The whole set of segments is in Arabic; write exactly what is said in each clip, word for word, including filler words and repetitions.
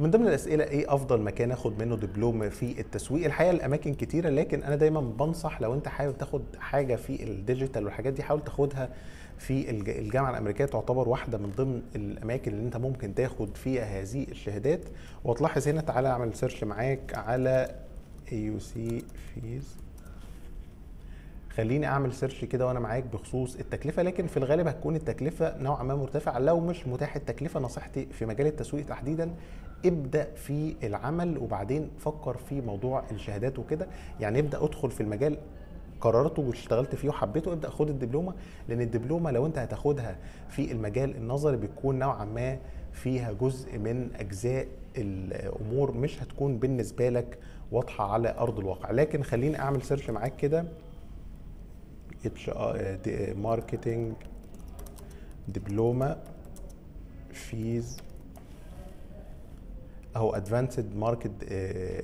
من ضمن الاسئله ايه افضل مكان اخد منه دبلوم في التسويق؟ الحقيقه الاماكن كتيره، لكن انا دايما بنصح لو انت حابب تاخد حاجه في الديجيتال والحاجات دي حاول تاخدها في الجامعه الامريكيه، تعتبر واحده من ضمن الاماكن اللي انت ممكن تاخد فيها هذه الشهادات. وتلاحظ هنا، تعالى اعمل سيرش معاك على إيه يو سي فيز، خليني اعمل سيرش كده وانا معاك بخصوص التكلفه، لكن في الغالب هتكون التكلفه نوعا ما مرتفعه. لو مش متاح التكلفه، نصيحتي في مجال التسويق تحديدا ابدا في العمل وبعدين فكر في موضوع الشهادات وكده، يعني ابدا ادخل في المجال قررته واشتغلت فيه وحبيته ابدا خد الدبلومه، لان الدبلومه لو انت هتاخدها في المجال النظري بتكون نوعا ما فيها جزء من اجزاء الامور مش هتكون بالنسبه لك واضحه على ارض الواقع. لكن خليني اعمل سيرش معاك كده اتش ماركتنج دبلومه فيز، اهو ادفانسد ماركت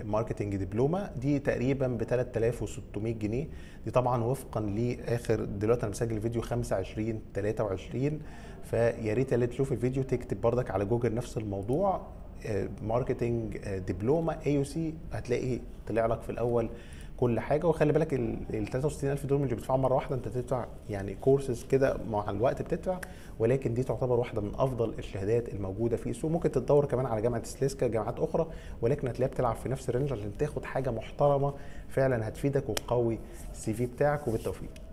ماركتنج دبلومه، دي تقريبا ب تلاتة آلاف وستمية جنيه، دي طبعا وفقا لاخر، دلوقتي انا مسجل فيديو خمسة وعشرين تلاتة وعشرين، فيا ريت اللي تشوف الفيديو تكتب بردك على جوجل نفس الموضوع ماركتنج دبلومه إيه يو سي هتلاقي طلع لك في الاول كل حاجه. وخلي بالك ال تلاتة وستين ألف دول مش بتدفعوا مره واحده، انت بتدفع يعني كورسز كده مع الوقت بتدفع، ولكن دي تعتبر واحده من افضل الشهادات الموجوده في السوق. ممكن تدور كمان على جامعه سليسكا، جامعات اخرى، ولكن هتلاقيها بتلعب في نفس الرينج عشان تاخد حاجه محترمه فعلا هتفيدك وتقوي السي في بتاعك. وبالتوفيق.